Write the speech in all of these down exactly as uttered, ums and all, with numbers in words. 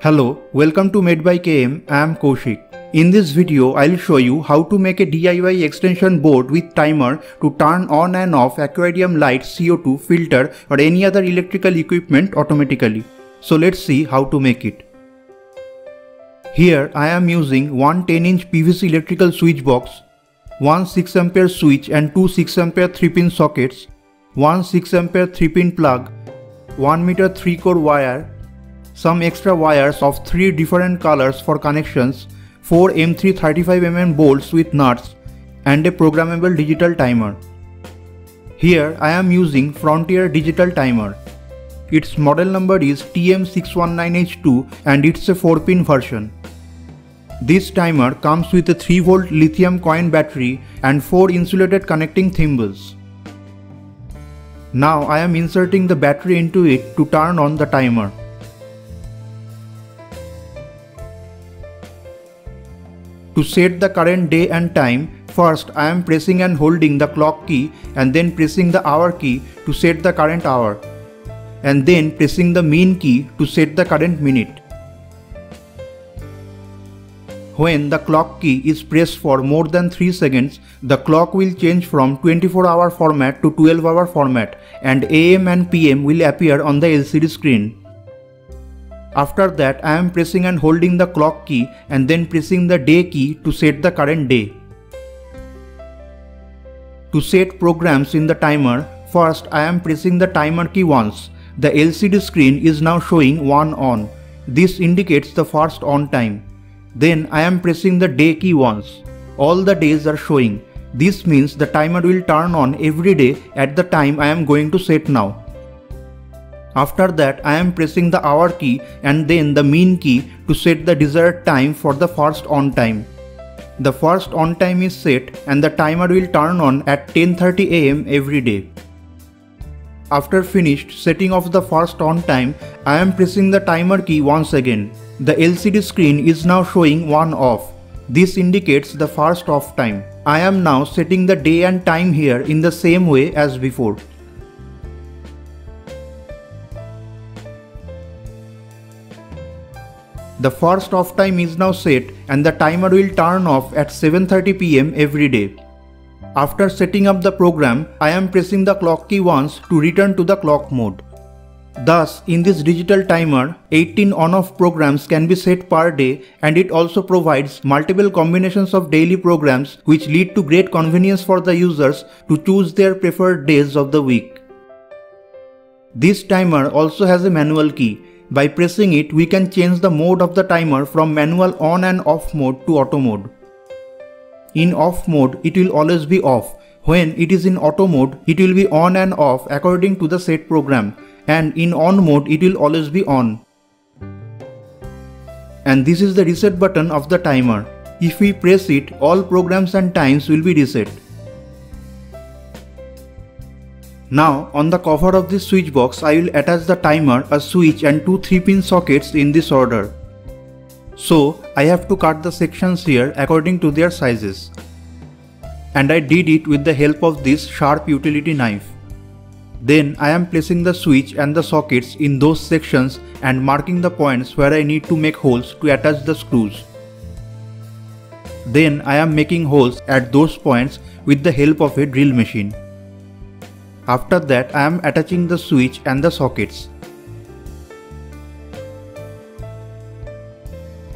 Hello, welcome to Made by K M, I am Kaushik. In this video, I'll show you how to make a D I Y extension board with timer to turn on and off aquarium lights, C O two filter or any other electrical equipment automatically. So let's see how to make it. Here I am using one ten inch P V C electrical switch box, one six ampere switch and two six ampere three pin sockets, one six ampere three pin plug, one meter three core wire, some extra wires of three different colors for connections, four M three thirty-five millimeter bolts with nuts, and a programmable digital timer. Here I am using Frontier Digital Timer. Its model number is T M six one nine H two and it's a four pin version. This timer comes with a three volt lithium coin battery and four insulated connecting thimbles. Now I am inserting the battery into it to turn on the timer. To set the current day and time, first I am pressing and holding the clock key and then pressing the hour key to set the current hour, and then pressing the min key to set the current minute. When the clock key is pressed for more than three seconds, the clock will change from twenty-four hour format to twelve hour format and A M and P M will appear on the L C D screen. After that, I am pressing and holding the clock key and then pressing the day key to set the current day. To set programs in the timer, first, I am pressing the timer key once. The L C D screen is now showing one on. This indicates the first on time. Then I am pressing the day key once. All the days are showing. This means the timer will turn on every day at the time I am going to set now. After that, I am pressing the hour key and then the min key to set the desired time for the first on time. The first on time is set and the timer will turn on at ten thirty A M every day. After finished setting of the first on time, I am pressing the timer key once again. The L C D screen is now showing one off. This indicates the first off time. I am now setting the day and time here in the same way as before. The first off time is now set and the timer will turn off at seven thirty P M every day. After setting up the program, I am pressing the clock key once to return to the clock mode. Thus, in this digital timer, eighteen on-off programs can be set per day, and it also provides multiple combinations of daily programs which lead to great convenience for the users to choose their preferred days of the week. This timer also has a manual key. By pressing it, we can change the mode of the timer from manual on and off mode to auto mode. In off mode, it will always be off. When it is in auto mode, it will be on and off according to the set program, and in on mode, it will always be on. And this is the reset button of the timer. If we press it, all programs and times will be reset. Now, on the cover of this switch box, I will attach the timer, a switch and two three pin sockets in this order. So, I have to cut the sections here according to their sizes. And I did it with the help of this sharp utility knife. Then, I am placing the switch and the sockets in those sections and marking the points where I need to make holes to attach the screws. Then, I am making holes at those points with the help of a drill machine. After that, I am attaching the switch and the sockets.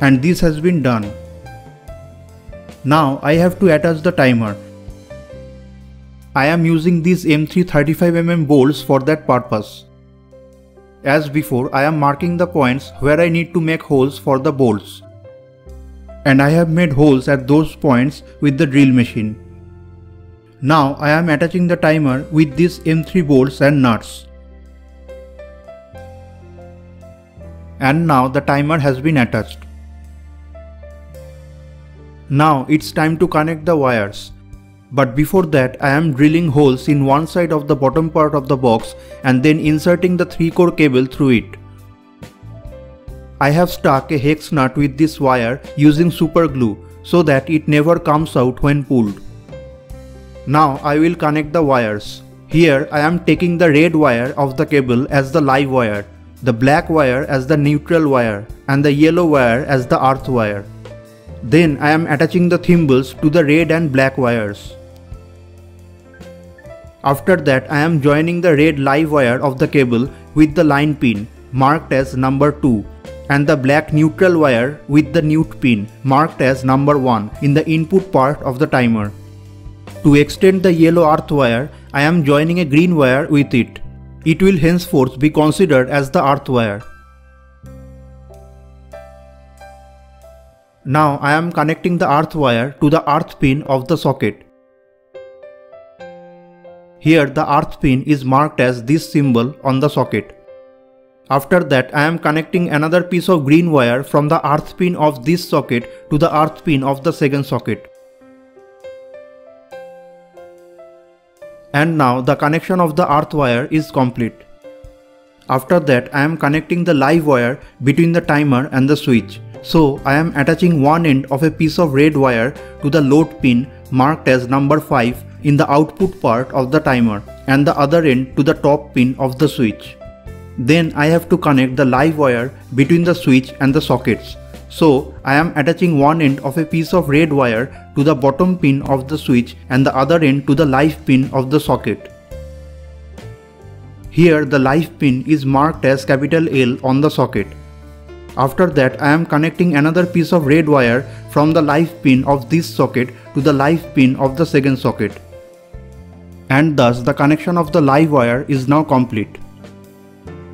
And this has been done. Now I have to attach the timer. I am using these M three thirty-five millimeter bolts for that purpose. As before, I am marking the points where I need to make holes for the bolts. And I have made holes at those points with the drill machine. Now I am attaching the timer with these M three bolts and nuts. And now the timer has been attached. Now it's time to connect the wires. But before that, I am drilling holes in one side of the bottom part of the box and then inserting the three core cable through it. I have stuck a hex nut with this wire using super glue so that it never comes out when pulled. Now I will connect the wires. Here I am taking the red wire of the cable as the live wire. the black wire as the neutral wire and the yellow wire as the earth wire. Then I am attaching the thimbles to the red and black wires. After that, I am joining the red live wire of the cable with the line pin marked as number two and the black neutral wire with the neut pin marked as number one in the input part of the timer. To extend the yellow earth wire, I am joining a green wire with it. It will henceforth be considered as the earth wire. Now I am connecting the earth wire to the earth pin of the socket. Here the earth pin is marked as this symbol on the socket. After that, I am connecting another piece of green wire from the earth pin of this socket to the earth pin of the second socket. And now the connection of the earth wire is complete. After that, I am connecting the live wire between the timer and the switch. So I am attaching one end of a piece of red wire to the load pin marked as number five in the output part of the timer and the other end to the top pin of the switch. Then I have to connect the live wire between the switch and the sockets. So I am attaching one end of a piece of red wire to the bottom pin of the switch and the other end to the live pin of the socket. Here the live pin is marked as capital L on the socket. After that, I am connecting another piece of red wire from the live pin of this socket to the live pin of the second socket. And thus the connection of the live wire is now complete.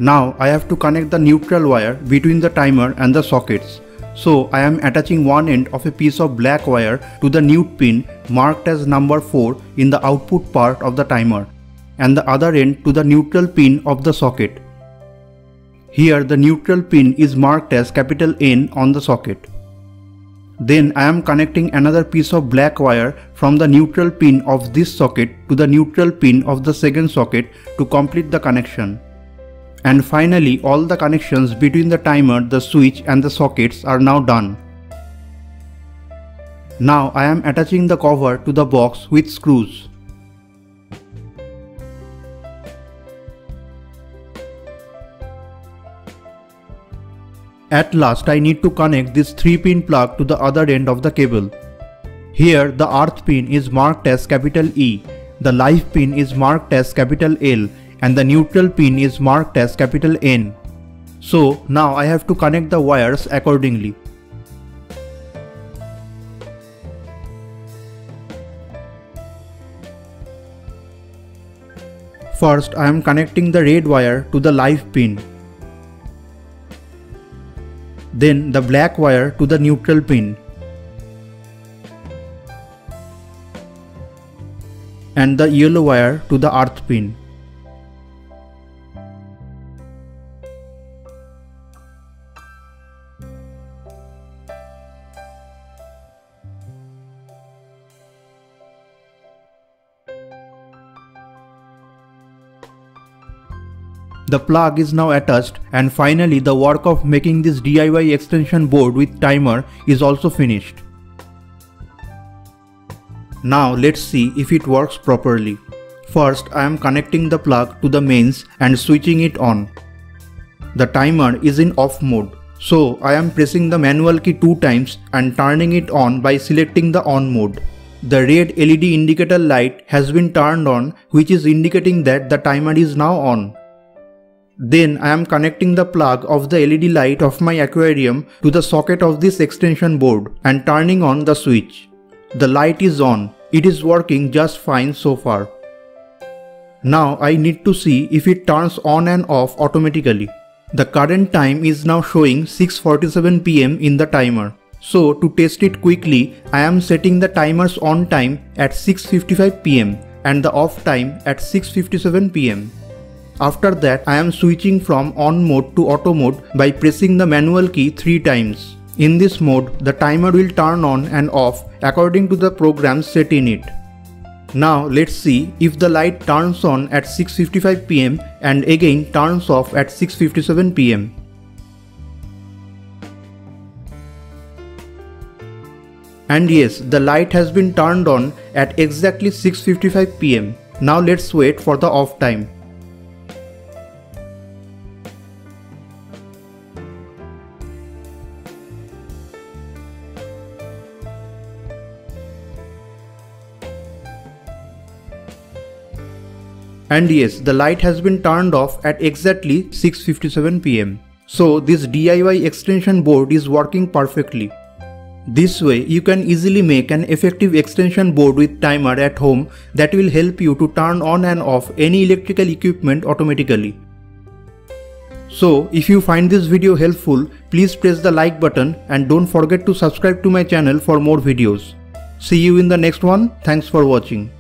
Now I have to connect the neutral wire between the timer and the sockets. So I am attaching one end of a piece of black wire to the neut pin marked as number four in the output part of the timer and the other end to the neutral pin of the socket. Here the neutral pin is marked as capital N on the socket. Then I am connecting another piece of black wire from the neutral pin of this socket to the neutral pin of the second socket to complete the connection. And finally, all the connections between the timer, the switch and the sockets are now done. Now I am attaching the cover to the box with screws. At last, I need to connect this three pin plug to the other end of the cable. Here the earth pin is marked as capital E, the live pin is marked as capital L, and the neutral pin is marked as capital N. So now I have to connect the wires accordingly. First, I am connecting the red wire to the live pin. Then the black wire to the neutral pin. And the yellow wire to the earth pin. The plug is now attached, and finally the work of making this D I Y extension board with timer is also finished. Now let's see if it works properly. First, I am connecting the plug to the mains and switching it on. The timer is in off mode, so I am pressing the manual key two times and turning it on by selecting the on mode. The red L E D indicator light has been turned on, which is indicating that the timer is now on. Then I am connecting the plug of the L E D light of my aquarium to the socket of this extension board and turning on the switch. The light is on. It is working just fine so far. Now I need to see if it turns on and off automatically. The current time is now showing six forty-seven p m in the timer. So to test it quickly, I am setting the timer's on time at six fifty-five p m and the off time at six fifty-seven p m After that, I am switching from on mode to auto mode by pressing the manual key three times. In this mode, the timer will turn on and off according to the program set in it. Now let's see if the light turns on at six fifty-five p m and again turns off at six fifty-seven p m And yes, the light has been turned on at exactly six fifty-five p m Now let's wait for the off time. And yes, the light has been turned off at exactly six fifty-seven p m. So this D I Y extension board is working perfectly. This way, you can easily make an effective extension board with timer at home that will help you to turn on and off any electrical equipment automatically. So, if you find this video helpful, please press the like button and don't forget to subscribe to my channel for more videos. See you in the next one. Thanks for watching.